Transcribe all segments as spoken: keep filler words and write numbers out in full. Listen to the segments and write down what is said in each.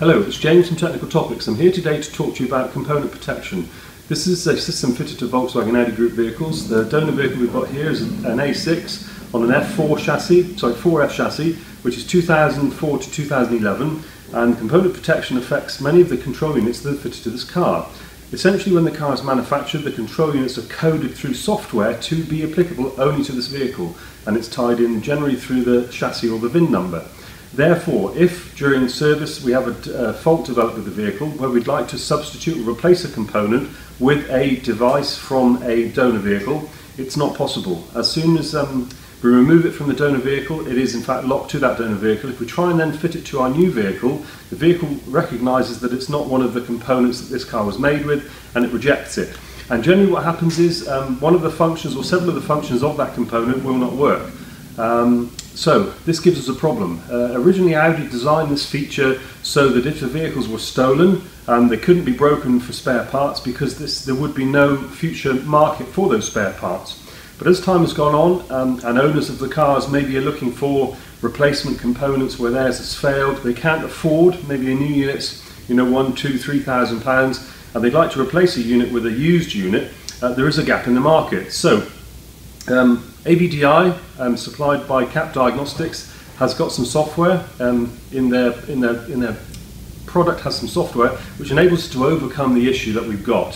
Hello, it's James from Technical Topics. I'm here today to talk to you about component protection. This is a system fitted to Volkswagen Audi Group vehicles. The donor vehicle we've got here is an A six on an F four chassis, sorry, four F chassis, which is two thousand four to two thousand eleven, and component protection affects many of the control units that are fitted to this car. Essentially, when the car is manufactured, the control units are coded through software to be applicable only to this vehicle, and it's tied in generally through the chassis or the V I N number. Therefore, if during service we have a uh, fault developed with the vehicle where we'd like to substitute or replace a component with a device from a donor vehicle, it's not possible. As soon as um, we remove it from the donor vehicle, it is in fact locked to that donor vehicle. If we try and then fit it to our new vehicle, the vehicle recognises that it's not one of the components that this car was made with, and it rejects it. And generally what happens is um, one of the functions or several of the functions of that component will not work. Um, So, this gives us a problem. Uh, originally Audi designed this feature so that if the vehicles were stolen, um, they couldn't be broken for spare parts because this, there would be no future market for those spare parts. But as time has gone on, um, and owners of the cars maybe are looking for replacement components where theirs has failed, they can't afford maybe a new unit's, you know, one, two, three thousand pounds, and they'd like to replace a unit with a used unit, uh, there is a gap in the market. So, um, A V D I, um, supplied by K A P Diagnostics, has got some software um, in their in their in their product has some software which enables us to overcome the issue that we've got.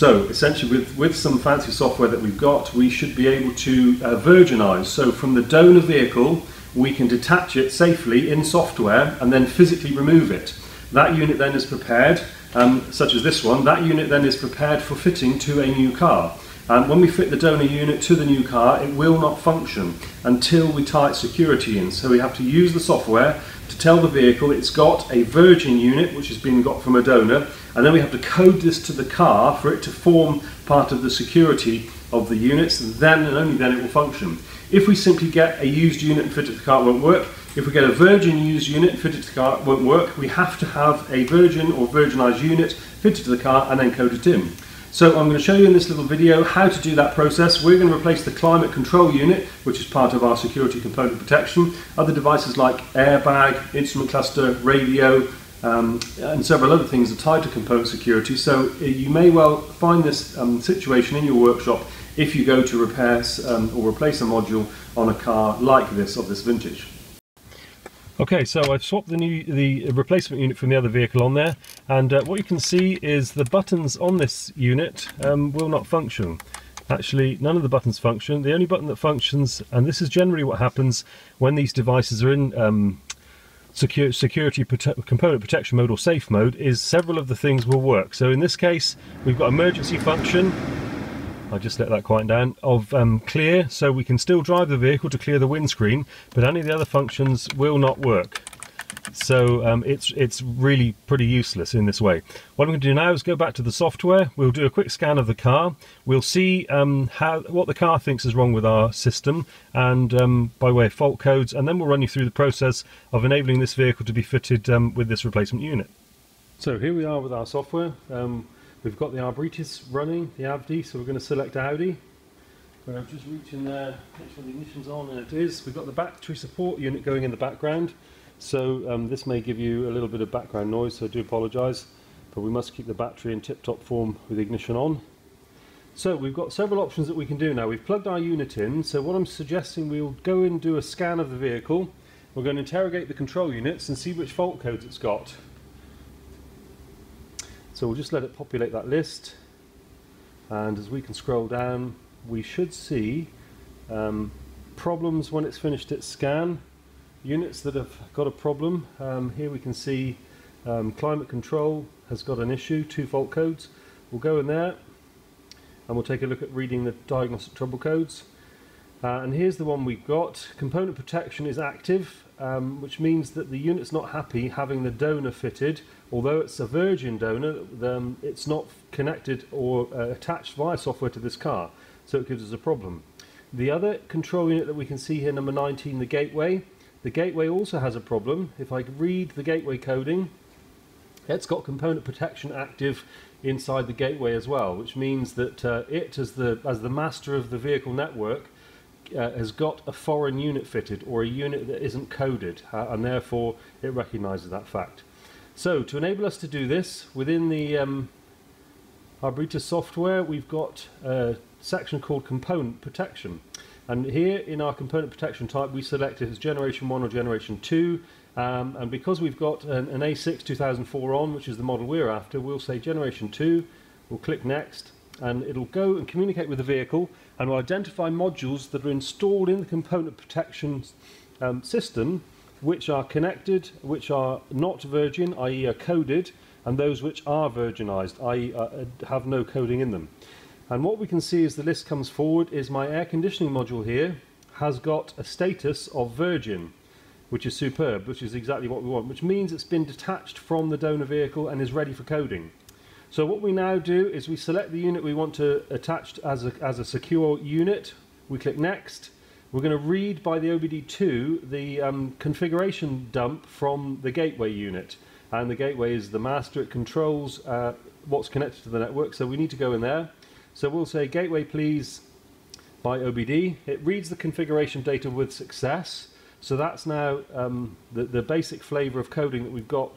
So essentially, with with some fancy software that we've got, we should be able to uh, virginize. So from the donor vehicle, we can detach it safely in software and then physically remove it. That unit then is prepared, um, such as this one. That unit then is prepared for fitting to a new car. And when we fit the donor unit to the new car, it will not function until we tie its security in. So we have to use the software to tell the vehicle it's got a virgin unit, which has been got from a donor, and then we have to code this to the car for it to form part of the security of the units, and then and only then it will function. If we simply get a used unit and fit it to the car, it won't work. If we get a virgin used unit and fit it to the car, it won't work. We have to have a virgin or virginized unit fitted to the car and then code it in. So I'm going to show you in this little video how to do that process. We're going to replace the climate control unit, which is part of our security component protection. Other devices like airbag, instrument cluster, radio, um, and several other things are tied to component security. So you may well find this um, situation in your workshop if you go to repair um, or replace a module on a car like this of this vintage. Okay, so I've swapped the new the replacement unit from the other vehicle on there, and uh, what you can see is the buttons on this unit um, will not function. Actually, none of the buttons function. The only button that functions, and this is generally what happens when these devices are in um, secure, security prote- component protection mode or safe mode, is several of the things will work. So in this case, we've got emergency function. I just let that quiet down, of um, clear, so we can still drive the vehicle to clear the windscreen, but any of the other functions will not work. So um, it's, it's really pretty useless in this way. What I'm going to do now is go back to the software. We'll do a quick scan of the car. We'll see um, how, what the car thinks is wrong with our system, and um, by way of fault codes, and then we'll run you through the process of enabling this vehicle to be fitted um, with this replacement unit. So here we are with our software. Um, We've got the Arbritis running, the A V D I, so we're going to select Audi. Where I'm just reaching there, make sure the ignition's on, and it is. We've got the battery support unit going in the background, so um, this may give you a little bit of background noise, so I do apologise, but we must keep the battery in tip-top form with ignition on. So we've got several options that we can do now. We've plugged our unit in, so what I'm suggesting, we'll go and do a scan of the vehicle. We're going to interrogate the control units and see which fault codes it's got. So we'll just let it populate that list, and as we can scroll down, we should see um, problems when it's finished its scan, units that have got a problem. Um, here we can see um, climate control has got an issue, two fault codes. We'll go in there and we'll take a look at reading the diagnostic trouble codes. Uh, and here's the one we've got. Component protection is active, um, which means that the unit's not happy having the donor fitted. Although it's a virgin donor, um, it's not connected or uh, attached via software to this car, so it gives us a problem. The other control unit that we can see here, number nineteen, the gateway. The gateway also has a problem. If I read the gateway coding, it's got component protection active inside the gateway as well, which means that uh, it, as the, as the master of the vehicle network, Uh, has got a foreign unit fitted, or a unit that isn't coded, uh, and therefore it recognises that fact. So to enable us to do this, within the um, Arbrita software, we've got a section called Component Protection. And here in our component protection type, we select it as generation one or generation two. Um, and because we've got an, an A six two thousand four on, which is the model we're after, we'll say generation two, we'll click next, and it'll go and communicate with the vehicle and will identify modules that are installed in the component protection um, system, which are connected, which are not virgin, that is are coded, and those which are virginized, that is uh, have no coding in them. And what we can see as the list comes forward is my air conditioning module here has got a status of virgin, which is superb, which is exactly what we want, which means it's been detached from the donor vehicle and is ready for coding. So what we now do is we select the unit we want to attach as a, as a secure unit, we click next. We're going to read by the O B D two the um, configuration dump from the gateway unit, and the gateway is the master, it controls uh, what's connected to the network, so we need to go in there. So we'll say gateway please by O B D. It reads the configuration data with success. So that's now um, the, the basic flavor of coding that we've got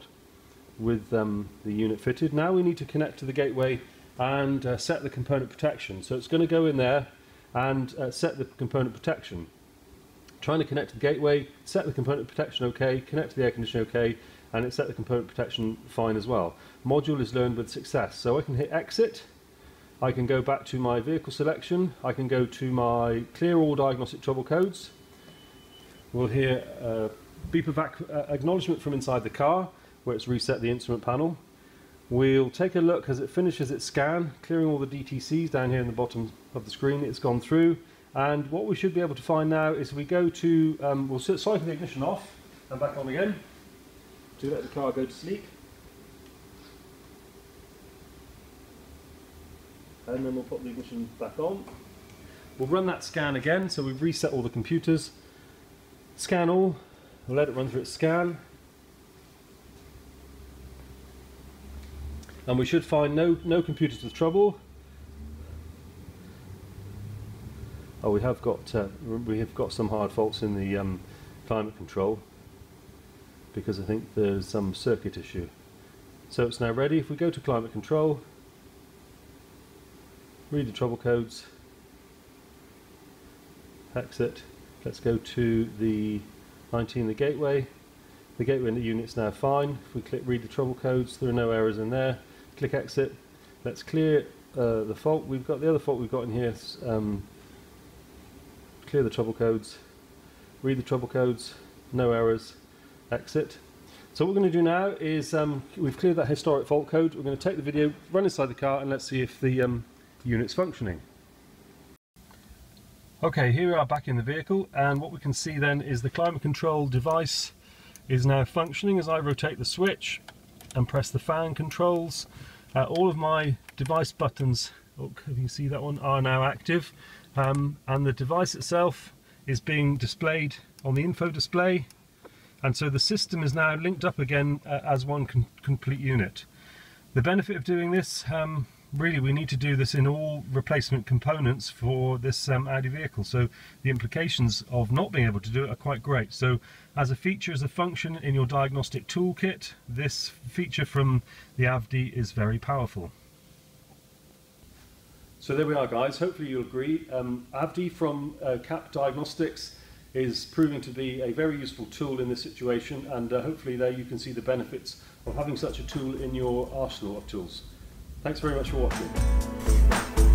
with um, the unit fitted. Now we need to connect to the gateway and uh, set the component protection. So it's going to go in there and uh, set the component protection. Trying to connect to the gateway, set the component protection okay, connect to the air conditioner okay, and it set the component protection fine as well. Module is learned with success. So I can hit exit. I can go back to my vehicle selection, I can go to my clear all diagnostic trouble codes, we'll hear a beep of acknowledgement from inside the car where it's reset the instrument panel. We'll take a look as it finishes its scan, clearing all the D T Cs down here in the bottom of the screen, it's gone through, and what we should be able to find now is we go to, um, we'll cycle the ignition off and back on again to let the car go to sleep. And then we'll put the ignition back on. We'll run that scan again, so we've reset all the computers. Scan all, we'll let it run through its scan. And we should find no, no computers with trouble. Oh, we have got, uh, we have got some hard faults in the um, climate control, because I think there's some circuit issue. So it's now ready. If we go to climate control, read the trouble codes, exit, let's go to the nineteen, the gateway, the gateway in the unit's now fine. If we click read the trouble codes, there are no errors in there, click exit, let's clear uh, the fault we've got, the other fault we've got in here, um, clear the trouble codes, read the trouble codes, no errors, exit. So what we're going to do now is, um, we've cleared that historic fault code, we're going to take the video, run inside the car, and let's see if the um, unit's functioning. Okay, here we are back in the vehicle, and what we can see then is the climate control device is now functioning as I rotate the switch and press the fan controls. Uh, all of my device buttons, oh, you can see that one, are now active, um, and the device itself is being displayed on the info display, and so the system is now linked up again uh, as one complete unit. The benefit of doing this, um, really we need to do this in all replacement components for this um, Audi vehicle, so the implications of not being able to do it are quite great. So as a feature, as a function in your diagnostic toolkit, this feature from the A V D I is very powerful. So there we are, guys, hopefully you'll agree. um, A V D I from uh, K A P Diagnostics is proving to be a very useful tool in this situation, and uh, hopefully there you can see the benefits of having such a tool in your arsenal of tools. Thanks very much for watching.